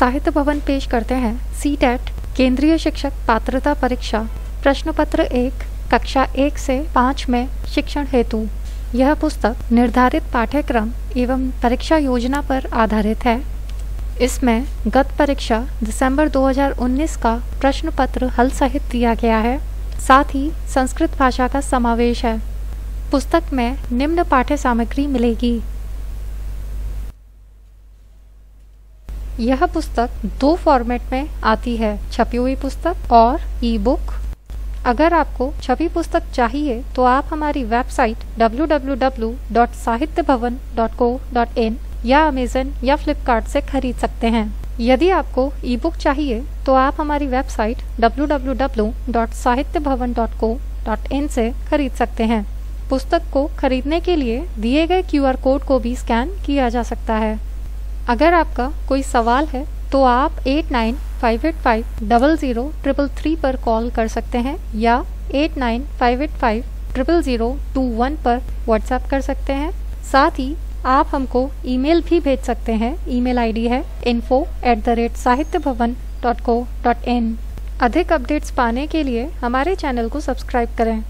साहित्य भवन पेश करते हैं सीटेट केंद्रीय शिक्षक पात्रता परीक्षा प्रश्न पत्र 1 कक्षा 1 से 5 में शिक्षण हेतु। यह पुस्तक निर्धारित पाठ्यक्रम एवं परीक्षा योजना पर आधारित है। इसमें गत परीक्षा दिसंबर 2019 का प्रश्न पत्र हल सहित दिया गया है, साथ ही संस्कृत भाषा का समावेश है। पुस्तक में निम्न पाठ्य सामग्री मिलेगी। यह पुस्तक 2 फॉर्मेट में आती है, छपी हुई पुस्तक और ई बुक। अगर आपको छपी पुस्तक चाहिए तो आप हमारी वेबसाइट www.sahityabhavan.co.in या अमेजन या फ्लिपकार्ट से खरीद सकते हैं। यदि आपको ई बुक चाहिए तो आप हमारी वेबसाइट www.sahityabhavan.co.in से खरीद सकते हैं। पुस्तक को खरीदने के लिए दिए गए QR कोड को भी स्कैन किया जा सकता है। अगर आपका कोई सवाल है तो आप 8958500333 पर कॉल कर सकते हैं या 8958500021 पर व्हाट्सएप कर सकते हैं। साथ ही आप हमको ईमेल भी भेज सकते हैं। ईमेल आईडी है info@sahityabhavan.co.in। अधिक अपडेट्स पाने के लिए हमारे चैनल को सब्सक्राइब करें।